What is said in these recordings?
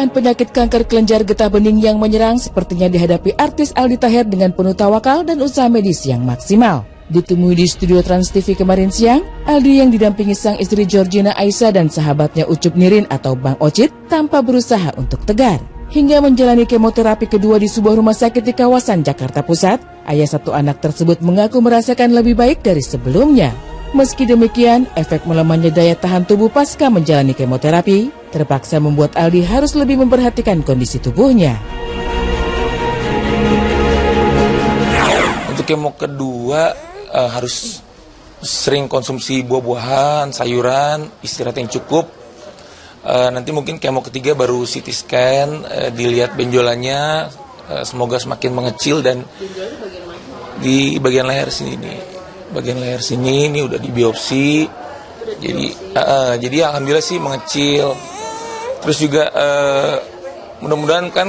Dugaan penyakit kanker kelenjar getah bening yang menyerang sepertinya dihadapi artis Aldi Taher dengan penuh tawakal dan usaha medis yang maksimal. Ditemui di studio TransTV kemarin siang, Aldi yang didampingi sang istri Georgina Aisa dan sahabatnya Ucup Nirin atau Bang Ocit tanpa berusaha untuk tegar. Hingga menjalani kemoterapi kedua di sebuah rumah sakit di kawasan Jakarta Pusat, ayah satu anak tersebut mengaku merasakan lebih baik dari sebelumnya. Meski demikian, efek melemahnya daya tahan tubuh pasca menjalani kemoterapi terpaksa membuat Aldi harus lebih memperhatikan kondisi tubuhnya. Untuk kemo kedua harus sering konsumsi buah-buahan, sayuran, istirahat yang cukup. Nanti mungkin kemo ketiga baru CT scan, dilihat benjolannya, semoga semakin mengecil dan di bagian leher sini nih. Bagian leher sini ini udah dibiopsi, jadi alhamdulillah sih mengecil. Terus juga mudah-mudahan kan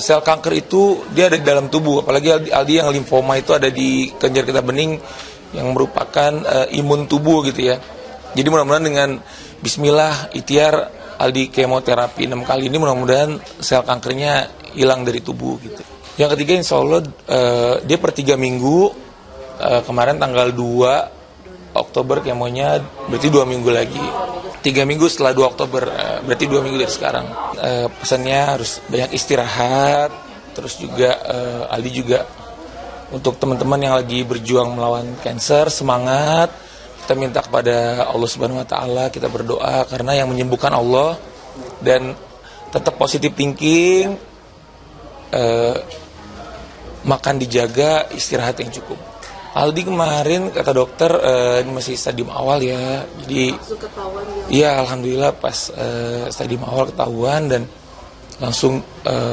sel kanker itu dia ada di dalam tubuh, apalagi Aldi yang limfoma itu ada di kelenjar getah bening yang merupakan imun tubuh gitu ya. Jadi mudah-mudahan dengan bismillah ikhtiar Aldi kemoterapi 6 kali ini mudah-mudahan sel kankernya hilang dari tubuh gitu. Yang ketiga insya Allah dia per 3 minggu. Kemarin tanggal 2 Oktober kemonya, berarti 2 minggu lagi. 3 minggu setelah 2 Oktober, berarti 2 minggu dari sekarang. Pesannya harus banyak istirahat, terus juga Aldi juga untuk teman-teman yang lagi berjuang melawan kanker, semangat. Kita minta kepada Allah Subhanahu wa taala, kita berdoa karena yang menyembuhkan Allah, dan tetap positive thinking. Makan dijaga, istirahat yang cukup. Aldi kemarin kata dokter ini masih stadium awal ya, jadi iya alhamdulillah pas stadium awal ketahuan dan langsung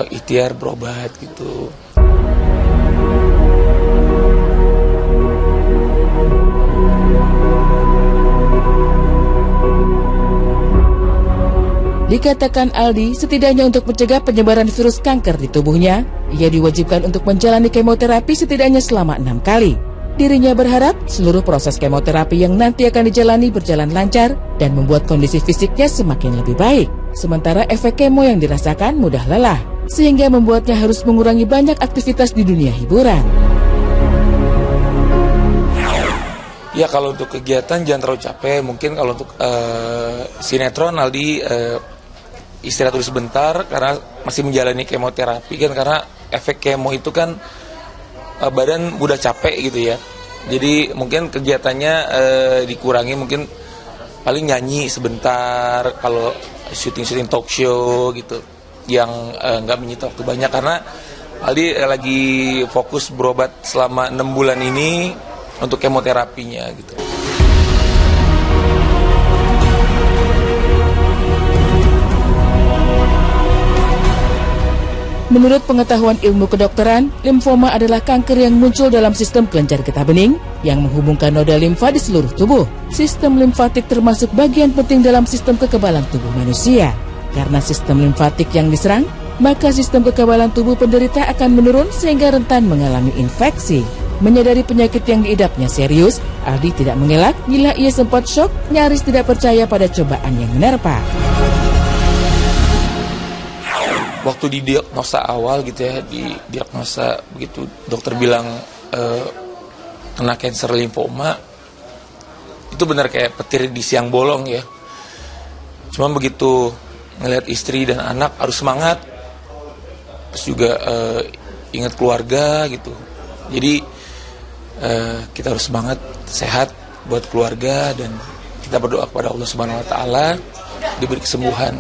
ikhtiar berobat gitu. Dikatakan Aldi, setidaknya untuk mencegah penyebaran virus kanker di tubuhnya, ia diwajibkan untuk menjalani kemoterapi setidaknya selama 6 kali. Dirinya berharap seluruh proses kemoterapi yang nanti akan dijalani berjalan lancar dan membuat kondisi fisiknya semakin lebih baik. Sementara efek kemo yang dirasakan mudah lelah, sehingga membuatnya harus mengurangi banyak aktivitas di dunia hiburan. Ya kalau untuk kegiatan jangan terlalu capek, mungkin kalau untuk sinetron Aldi istirahat dulu sebentar karena masih menjalani kemoterapi kan, karena efek kemo itu kan badan mudah capek gitu ya, jadi mungkin kegiatannya dikurangi, mungkin paling nyanyi sebentar kalau syuting talk show gitu yang nggak menyita waktu banyak, karena Aldi lagi fokus berobat selama 6 bulan ini untuk kemoterapinya gitu. Menurut pengetahuan ilmu kedokteran, limfoma adalah kanker yang muncul dalam sistem kelenjar getah bening yang menghubungkan noda limfa di seluruh tubuh. Sistem limfatik termasuk bagian penting dalam sistem kekebalan tubuh manusia. Karena sistem limfatik yang diserang, maka sistem kekebalan tubuh penderita akan menurun sehingga rentan mengalami infeksi. Menyadari penyakit yang diidapnya serius, Aldi tidak mengelak bila ia sempat shock, nyaris tidak percaya pada cobaan yang menerpa. Waktu di diagnosa awal gitu ya, di diagnosa begitu dokter bilang kena kanker limfoma, itu benar kayak petir di siang bolong ya. Cuman begitu ngelihat istri dan anak harus semangat, terus juga ingat keluarga gitu. Jadi kita harus semangat, sehat buat keluarga, dan kita berdoa kepada Allah Subhanahu wa taala diberi kesembuhan.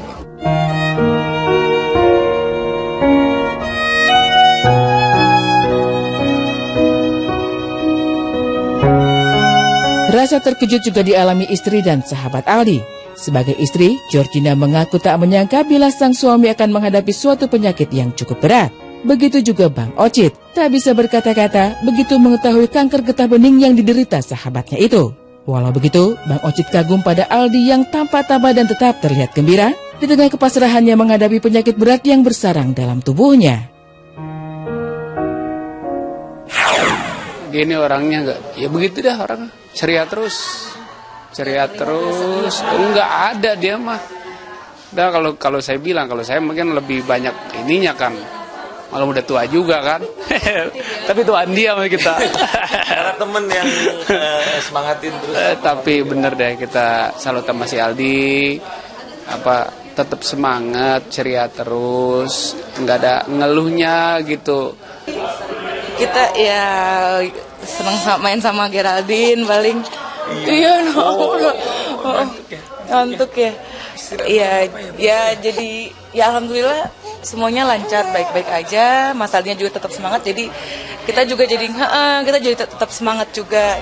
Rasa terkejut juga dialami istri dan sahabat Aldi. Sebagai istri, Georgina mengaku tak menyangka bila sang suami akan menghadapi suatu penyakit yang cukup berat. Begitu juga Bang Ocit, tak bisa berkata-kata begitu mengetahui kanker getah bening yang diderita sahabatnya itu. Walau begitu, Bang Ocit kagum pada Aldi yang tanpa tabah dan tetap terlihat gembira di tengah kepasrahannya menghadapi penyakit berat yang bersarang dalam tubuhnya. Gini orangnya enggak, ya begitu dah orangnya, ceria terus, enggak ada dia mah, Nah, kalau saya bilang, kalau saya mungkin lebih banyak ininya kan. Malah udah tua juga kan. Tapi tuaan dia sama kita. Karena temen yang semangatin terus. Tapi bener deh, kita salut sama si Aldi. Tetap semangat, ceria terus, nggak ada ngeluhnya gitu. Kita ya senang main sama Geraldine paling. Iya, ngantuk ya. Ya jadi ya alhamdulillah semuanya lancar, baik-baik aja. Mas Aldinya juga tetap semangat. Jadi kita juga jadi tetap semangat juga.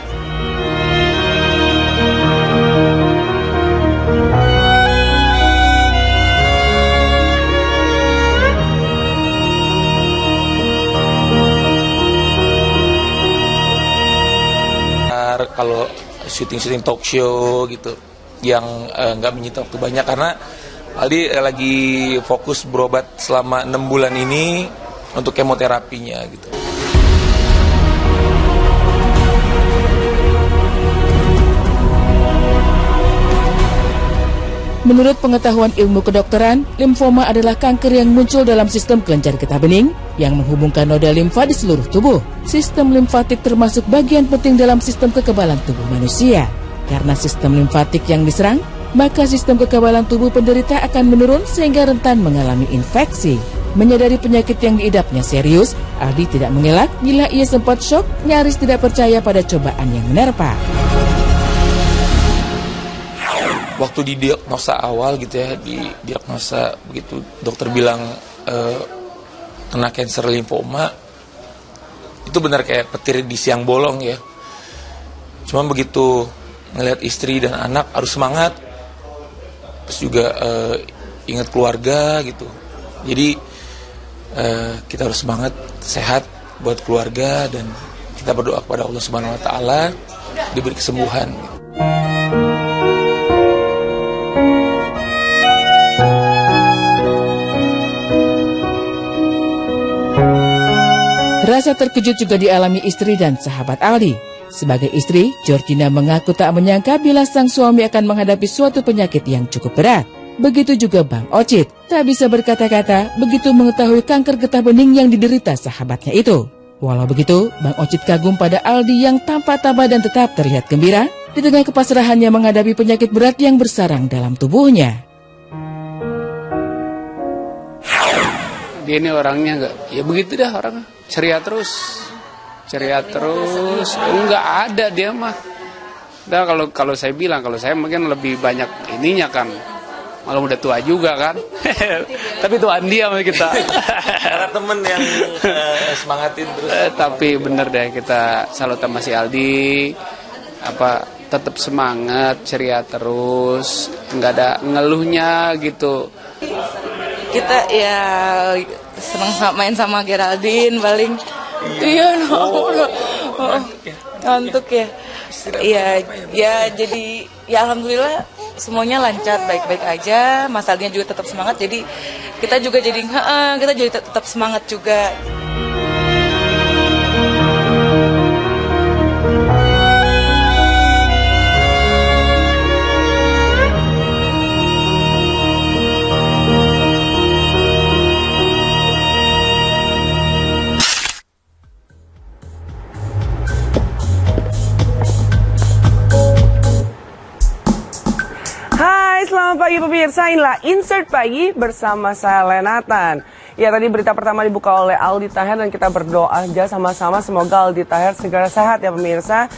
Kalau syuting talk show gitu yang nggak menyita waktu banyak, karena Aldi lagi fokus berobat selama 6 bulan ini untuk kemoterapinya gitu. Menurut pengetahuan ilmu kedokteran, limfoma adalah kanker yang muncul dalam sistem kelenjar getah bening yang menghubungkan noda limfa di seluruh tubuh. Sistem limfatik termasuk bagian penting dalam sistem kekebalan tubuh manusia. Karena sistem limfatik yang diserang, maka sistem kekebalan tubuh penderita akan menurun sehingga rentan mengalami infeksi. Menyadari penyakit yang diidapnya serius, Aldi tidak mengelak bila ia sempat shock, nyaris tidak percaya pada cobaan yang menerpa. Waktu di diagnosa awal gitu ya, di diagnosa begitu dokter bilang kena kanker limfoma, itu benar kayak petir di siang bolong ya. Cuman begitu ngelihat istri dan anak harus semangat, terus juga ingat keluarga gitu. Jadi kita harus semangat, sehat buat keluarga, dan kita berdoa kepada Allah Subhanahu Wa Taala diberi kesembuhan. Gitu. Rasa terkejut juga dialami istri dan sahabat Aldi. Sebagai istri, Georgina mengaku tak menyangka bila sang suami akan menghadapi suatu penyakit yang cukup berat. Begitu juga Bang Ocit, tak bisa berkata-kata begitu mengetahui kanker getah bening yang diderita sahabatnya itu. Walau begitu, Bang Ocit kagum pada Aldi yang tanpa tabah dan tetap terlihat gembira di tengah kepasrahannya menghadapi penyakit berat yang bersarang dalam tubuhnya. Dia ini orangnya nggak, ya begitu dah orangnya, ceria terus, nggak ada dia mah. Nah, kalau saya bilang, kalau saya mungkin lebih banyak ininya kan, malah udah tua juga kan. Tapi tuaan dia sama kita. Karena temen yang semangatin terus. Tapi bener deh, kita salut sama si Aldi. Tetap semangat, ceria terus, nggak ada ngeluhnya gitu. Kita ya senang main sama Geraldine paling. Iya, ngantuk ya. Ya jadi ya alhamdulillah semuanya lancar, baik-baik aja. Mas Aldinya juga tetap semangat. Jadi kita juga jadi tetap semangat juga. Pagi pemirsa, inilah Insert Pagi bersama saya Lenatan. Ya, tadi berita pertama dibuka oleh Aldi Taher, dan kita berdoa aja sama-sama semoga Aldi Taher segera sehat ya pemirsa.